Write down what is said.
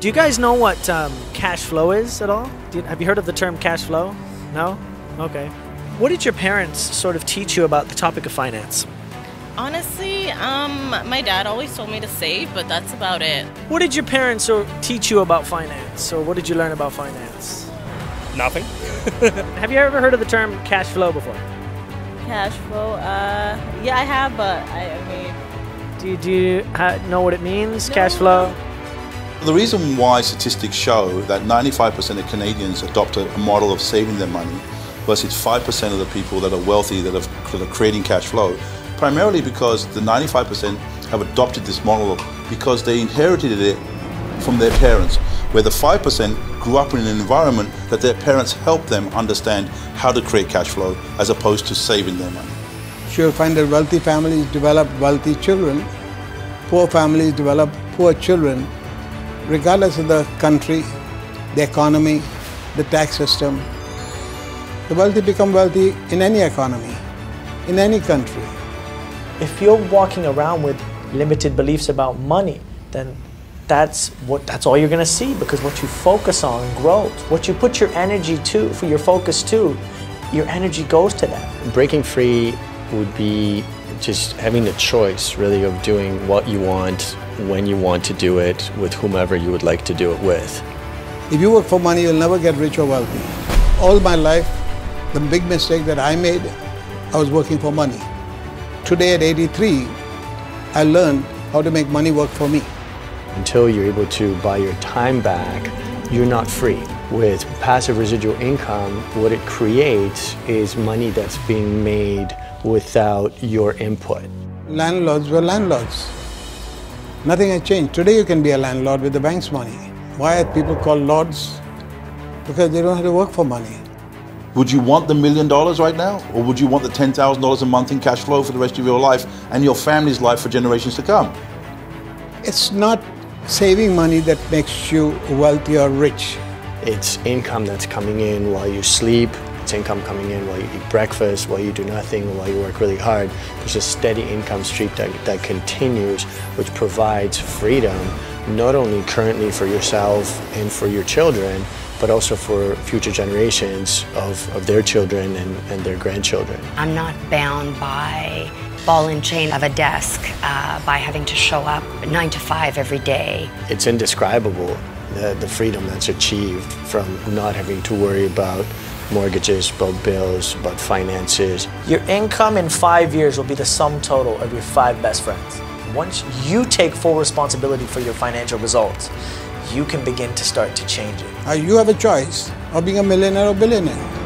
Do you guys know what cash flow is at all? Have you heard of the term cash flow? No? Okay. What did your parents sort of teach you about the topic of finance? Honestly, my dad always told me to save, but that's about it. What did your parents teach you about finance? Or what did you learn about finance? Nothing. Have you ever heard of the term cash flow before? Cash flow? Yeah, I have, but I mean... Do you know what it means, no. Cash flow? The reason why statistics show that 95% of Canadians adopt a model of saving their money versus 5% of the people that are wealthy that are creating cash flow, primarily because the 95% have adopted this model because they inherited it from their parents, where the 5% grew up in an environment that their parents helped them understand how to create cash flow as opposed to saving their money. You'll find that wealthy families develop wealthy children, poor families develop poor children, regardless of the country, the economy, the tax system. The wealthy become wealthy in any economy, in any country. If you're walking around with limited beliefs about money, then that's all you're going to see, because what you focus on grows. What you put your energy to, for your focus to, your energy goes to that. Breaking free would be just having the choice, really, of doing what you want, when you want to do it, with whomever you would like to do it with. If you work for money, you'll never get rich or wealthy. All my life, the big mistake that I made, I was working for money. Today at 83, I learned how to make money work for me. Until you're able to buy your time back, you're not free. With passive residual income, what it creates is money that's being made without your input. Landlords were landlords. Nothing has changed. Today you can be a landlord with the bank's money. Why are people called lords? Because they don't have to work for money. Would you want the $1 million right now? Or would you want the $10,000 a month in cash flow for the rest of your life and your family's life for generations to come? It's not saving money that makes you wealthy or rich. It's income that's coming in while you sleep. It's income coming in while you eat breakfast, while you do nothing, while you work really hard. There's a steady income stream that continues, which provides freedom, not only currently for yourself and for your children, but also for future generations of their children and their grandchildren. I'm not bound by ball and chain of a desk, by having to show up 9 to 5 every day. It's indescribable, the freedom that's achieved from not having to worry about mortgages, about bills, about finances. Your income in 5 years will be the sum total of your 5 best friends. Once you take full responsibility for your financial results, you can begin to start to change it. You have a choice of being a millionaire or billionaire.